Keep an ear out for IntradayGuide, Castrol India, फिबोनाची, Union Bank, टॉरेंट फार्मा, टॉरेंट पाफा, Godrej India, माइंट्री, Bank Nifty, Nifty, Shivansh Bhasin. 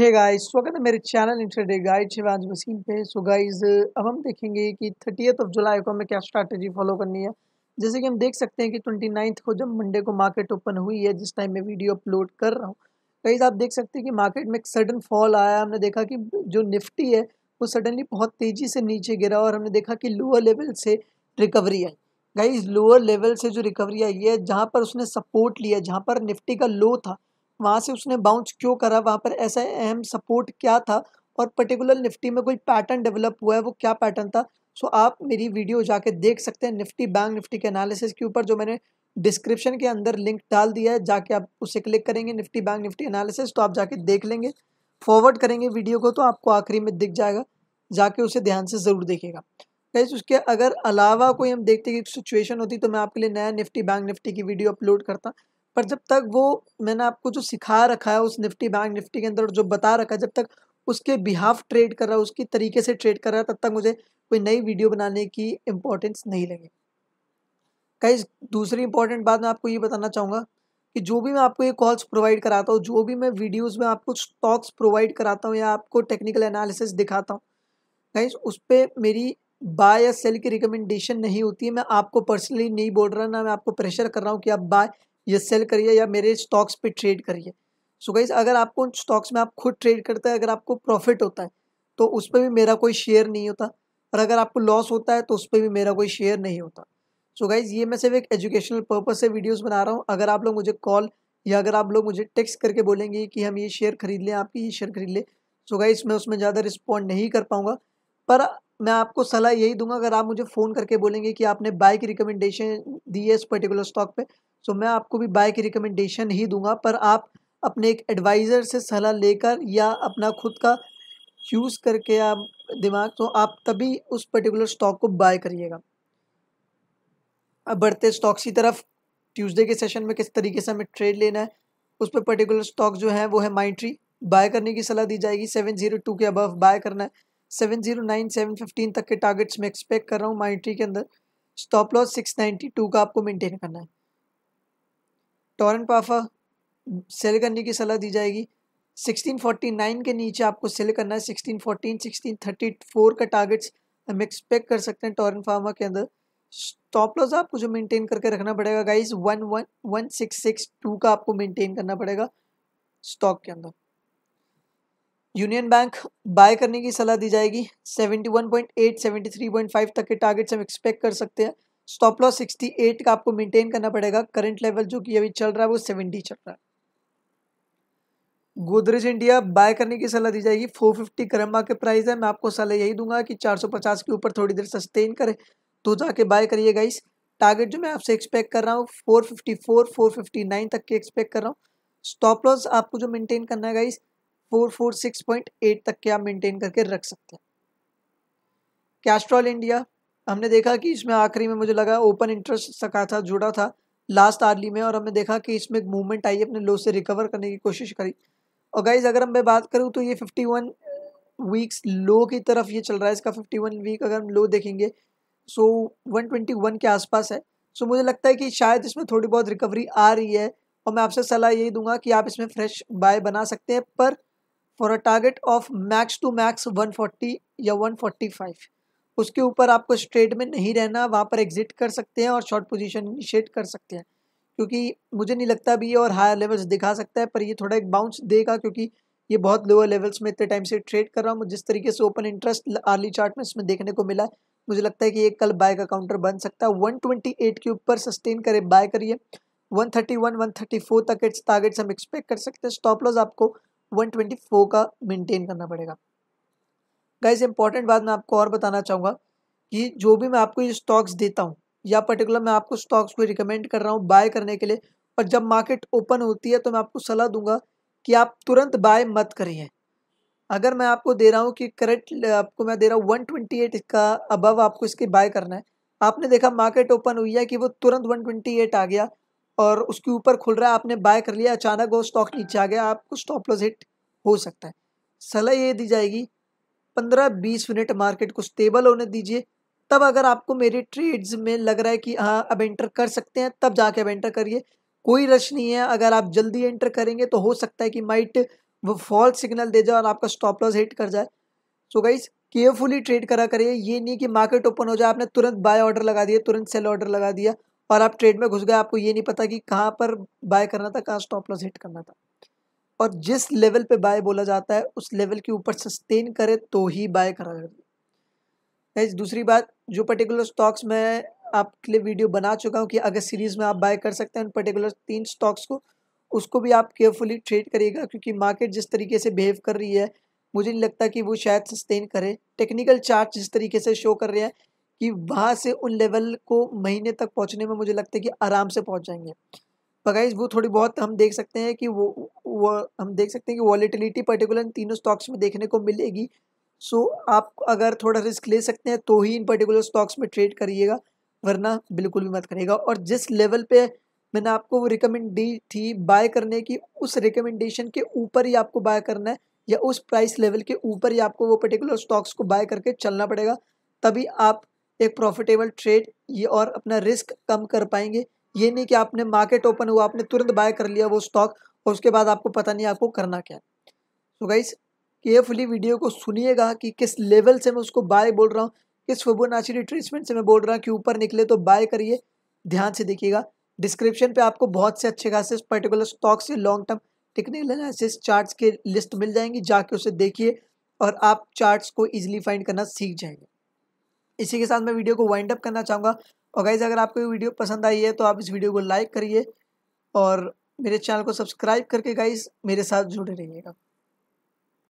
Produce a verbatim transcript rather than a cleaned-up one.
Hey guys, स्वागत है मेरे channel intraday guide Shivansh Bhasin पे। सो गाइस, अब हम देखेंगे कि थर्टीएथ ऑफ जुलाई को हमें क्या स्ट्रैटेजी फॉलो करनी है। जैसे कि हम देख सकते हैं कि ट्वेंटी नाइन्थ को जब मंडे को मार्केट ओपन हुई है, जिस टाइम मैं वीडियो अपलोड कर रहा हूँ, गाइस आप देख सकते हैं कि मार्केट में एक सडन फॉल आया। हमने देखा कि जो निफ्टी है वो सडनली बहुत तेज़ी से नीचे गिरा और हमने देखा कि लोअर लेवल से रिकवरी आई। गाइस, लोअर लेवल से जो रिकवरी आई है, जहाँ पर उसने सपोर्ट लिया, जहाँ पर निफ्टी का लो था वहाँ से उसने बाउंस क्यों करा, वहाँ पर ऐसा अहम सपोर्ट क्या था और पर्टिकुलर निफ्टी में कोई पैटर्न डेवलप हुआ है, वो क्या पैटर्न था। सो आप मेरी वीडियो जाके देख सकते हैं निफ्टी बैंक निफ्टी के एनालिसिस के ऊपर, जो मैंने डिस्क्रिप्शन के अंदर लिंक डाल दिया है, जाके आप उसे क्लिक करेंगे निफ्टी बैंक निफ्टी एनालिसिस, तो आप जाके देख लेंगे। फॉरवर्ड करेंगे वीडियो को तो आपको आखिरी में दिख जाएगा, जाके उसे ध्यान से ज़रूर देखिएगा। गाइस, उसके अगर अलावा कोई हम देखते कि सिचुएशन होती तो मैं आपके लिए नया निफ्टी बैंक निफ्टी की वीडियो अपलोड करता, पर जब तक वो मैंने आपको जो सिखा रखा है उस निफ्टी बैंक निफ्टी के अंदर जो बता रखा है, जब तक उसके बिहाफ ट्रेड कर रहा है, उसकी तरीके से ट्रेड कर रहा है, तब तक मुझे कोई नई वीडियो बनाने की इम्पोर्टेंस नहीं लगी। गाइस, दूसरी इंपॉर्टेंट बात मैं आपको ये बताना चाहूँगा कि जो भी मैं आपको ये कॉल्स प्रोवाइड कराता हूँ, जो भी मैं वीडियोज़ में आपको स्टॉक्स प्रोवाइड कराता हूँ या आपको टेक्निकल एनालिसिस दिखाता हूँ, गाइस उस पर मेरी बाय या सेल की रिकमेंडेशन नहीं होती है। मैं आपको पर्सनली नहीं बोल रहा, ना मैं आपको प्रेशर कर रहा हूँ कि आप बाय ये सेल करिए या मेरे स्टॉक्स पे ट्रेड करिए। सो गाइस, अगर आपको उन स्टॉक्स में आप खुद ट्रेड करते हैं, अगर आपको प्रॉफिट होता है तो उस पर भी मेरा कोई शेयर नहीं होता, और अगर आपको लॉस होता है तो उस पर भी मेरा कोई शेयर नहीं होता। सो गाइस, ये मैं सिर्फ एक एजुकेशनल पर्पस से वीडियोस बना रहा हूँ। अगर आप लोग मुझे कॉल या अगर आप लोग मुझे टेक्स्ट करके बोलेंगे कि हम ये शेयर खरीद लें, आपकी ये शेयर खरीद लें, सो गाइस मैं उसमें ज़्यादा रिस्पॉन्ड नहीं कर पाऊँगा। पर मैं आपको सलाह यही दूंगा, अगर आप मुझे फ़ोन करके बोलेंगे कि आपने बाय की रिकमेंडेशन दी है इस पर्टिकुलर स्टॉक पे, तो मैं आपको भी बाय की रिकमेंडेशन ही दूंगा। पर आप अपने एक एडवाइज़र से सलाह लेकर या अपना खुद का यूज़ करके आप दिमाग, तो आप तभी उस पर्टिकुलर स्टॉक को बाय करिएगा। अब बढ़ते स्टॉक्स की तरफ, ट्यूसडे के सेशन में किस तरीके से हमें ट्रेड लेना है उस पर पर्टिकुलर स्टॉक जो है वो है माइंट्री। बाय करने की सलाह दी जाएगी, सेवन जीरो टू के अबव बाय करना है। Seven zero nine seven fifteen तक के टारगेट्स में एक्सपेक्ट कर रहा हूँ माइंट्री के अंदर। Stop loss six ninety two का आपको मेंटेन करना है। टॉरेंट पाफा सेल करने की सलाह दी जाएगी, सिक्सटीन फोर्टी नाइन के नीचे आपको सेल करना है। Sixteen fourteen sixteen thirty four का टारगेट्स हम एक्सपेक्ट कर सकते हैं टॉरेंट फार्मा के अंदर। स्टॉप लॉस आपको जो मेंटेन करके रखना पड़ेगा guys, one one one six six two का आपको मेंटेन करना पड़ेगा स्टॉक के अंदर। यूनियन बैंक बाय करने की सलाह दी जाएगी, seventy one point eight seventy three point five तक के टारगेट्स हम एक्सपेक्ट कर सकते हैं। स्टॉप लॉस सिक्सटी एट का आपको मेंटेन करना पड़ेगा। करंट लेवल जो कि अभी चल रहा है वो सेवेंटी चल रहा है। गोदरेज इंडिया बाय करने की सलाह दी जाएगी, फोर फिफ्टी करम्मा के प्राइस है। मैं आपको सलाह यही दूंगा कि चार सौ पचास के ऊपर थोड़ी देर सस्टेन करें तो जाके बाय करिए। गाइस, टारगेट जो मैं आपसे एक्सपेक्ट कर रहा हूँ four fifty four four fifty nine तक के एक्सपेक्ट कर रहा हूँ। स्टॉप लॉस आपको जो मेनटेन करना है guys, four four six point eight तक के आप मेंटेन करके रख सकते हैं। कैस्ट्रॉल इंडिया, हमने देखा कि इसमें आखिरी में मुझे लगा ओपन इंटरेस्ट सका था, जुड़ा था लास्ट आर्ली में, और हमने देखा कि इसमें एक मूवमेंट आई, अपने लो से रिकवर करने की कोशिश करी। और गाइज अगर हम मैं बात करूँ तो ये फिफ्टी वन वीक्स लो की तरफ ये चल रहा है, इसका फिफ्टी वन वीक अगर हम लो देखेंगे सो वन ट्वेंटी वन के आसपास है। सो मुझे लगता है कि शायद इसमें थोड़ी बहुत रिकवरी आ रही है, और मैं आपसे सलाह यही दूंगा कि आप इसमें फ्रेश बाय बना सकते हैं, पर for a target of max to max one forty या वन फोर्टी फाइव, उसके ऊपर आपको स्ट्रेट में नहीं रहना। वहाँ पर एग्जिट कर सकते हैं और शॉर्ट पोजीशन इनिशिएट कर सकते हैं, क्योंकि मुझे नहीं लगता भी ये और हायर लेवल्स दिखा सकता है, पर ये थोड़ा एक बाउंस देगा क्योंकि ये बहुत लोअर लेवल्स में इतने टाइम से ट्रेड कर रहा हूँ। जिस तरीके से ओपन इंटरेस्ट आर्ली चार्ट में इसमें देखने को मिला, मुझे लगता है कि ये कल बाय का काउंटर बन सकता है। वन ट्वेंटी एट के ऊपर सस्टेन करे बाय करिए। One thirty one one thirty four तक के टारगेट्स हम एक्सपेक्ट कर सकते हैं। स्टॉप लॉस आपको वन ट्वेंटी फोर का मेंटेन करना पड़ेगा। गाइस, इंपॉर्टेंट बात मैं आपको और बताना चाहूँगा कि जो भी मैं आपको ये स्टॉक्स देता हूँ या पर्टिकुलर मैं आपको स्टॉक्स को रिकमेंड कर रहा हूँ बाय करने के लिए, और जब मार्केट ओपन होती है तो मैं आपको सलाह दूंगा कि आप तुरंत बाय मत करिए। अगर मैं आपको दे रहा हूँ कि करेक्ट आपको मैं दे रहा हूँ वन ट्वेंटी एट का अबव आपको इसके बाय करना है, आपने देखा मार्केट ओपन हुई है कि वो तुरंत वन ट्वेंटी एट आ गया और उसके ऊपर खुल रहा है, आपने बाय कर लिया, अचानक वो स्टॉक नीचे आ गया, आपको स्टॉप लॉस हिट हो सकता है। सलाह ये दी जाएगी पंद्रह बीस मिनट मार्केट को स्टेबल होने दीजिए, तब अगर आपको मेरे ट्रेड्स में लग रहा है कि हाँ अब एंटर कर सकते हैं, तब जाके अब एंटर करिए। कोई रश नहीं है, अगर आप जल्दी एंटर करेंगे तो हो सकता है कि माइट वो फॉल्स सिग्नल दे जाए और आपका स्टॉप लॉस हिट कर जाए। सो गाइज केयरफुली ट्रेड करा करिए, ये नहीं कि मार्केट ओपन हो जाए आपने तुरंत बाय ऑर्डर लगा दिया, तुरंत सेल ऑर्डर लगा दिया और आप ट्रेड में घुस गए, आपको ये नहीं पता कि कहाँ पर बाय करना था, कहाँ स्टॉप लॉस हिट करना था। और जिस लेवल पे बाय बोला जाता है उस लेवल के ऊपर सस्टेन करे तो ही बाय करा करिए। दूसरी बात, जो पर्टिकुलर स्टॉक्स मैं आपके लिए वीडियो बना चुका हूँ कि अगर सीरीज़ में आप बाय कर सकते हैं उन पर्टिकुलर तीन स्टॉक्स को, उसको भी आप केयरफुली ट्रेड करिएगा क्योंकि मार्केट जिस तरीके से बिहेव कर रही है मुझे नहीं लगता कि वो शायद सस्टेन करे। टेक्निकल चार्ट जिस तरीके से शो कर रहा है कि वहाँ से उन लेवल को महीने तक पहुँचने में मुझे लगता है कि आराम से पहुँच जाएंगे। पर गाइस वो थोड़ी बहुत हम देख सकते हैं कि वो वो हम देख सकते हैं कि वॉलीटिलिटी पर्टिकुलर इन तीनों स्टॉक्स में देखने को मिलेगी। सो आप अगर थोड़ा रिस्क ले सकते हैं तो ही इन पर्टिकुलर स्टॉक्स में ट्रेड करिएगा, वरना बिल्कुल भी मत करिएगा। और जिस लेवल पे मैंने आपको वो रिकमेंड दी थी बाय करने की, उस रिकमेंडेशन के ऊपर ही आपको बाय करना है या उस प्राइस लेवल के ऊपर ही आपको वो पर्टिकुलर स्टॉक्स को बाय करके चलना पड़ेगा, तभी आप एक प्रॉफिटेबल ट्रेड ये और अपना रिस्क कम कर पाएंगे। ये नहीं कि आपने मार्केट ओपन हुआ आपने तुरंत बाय कर लिया वो स्टॉक और उसके बाद आपको पता नहीं आपको करना क्या है। तो गाइस केयरफुली वीडियो को सुनिएगा कि किस लेवल से मैं उसको बाय बोल रहा हूँ, किस फिबोनाची रिट्रेसमेंट से मैं बोल रहा हूँ कि ऊपर निकले तो बाय करिए, ध्यान से देखिएगा। डिस्क्रिप्शन पे आपको बहुत से अच्छे खासे पर्टिकुलर स्टॉक्स या long term technical analysis charts के लिस्ट मिल जाएंगी, जाके उसे देखिए और आप चार्ट्स को ईजिली फाइंड करना सीख जाएंगे। इसी के साथ मैं वीडियो को वाइंड अप करना चाहूँगा। और गाइज अगर आपको ये वीडियो पसंद आई है तो आप इस वीडियो को लाइक करिए और मेरे चैनल को सब्सक्राइब करके गाइज मेरे साथ जुड़े रहिएगा।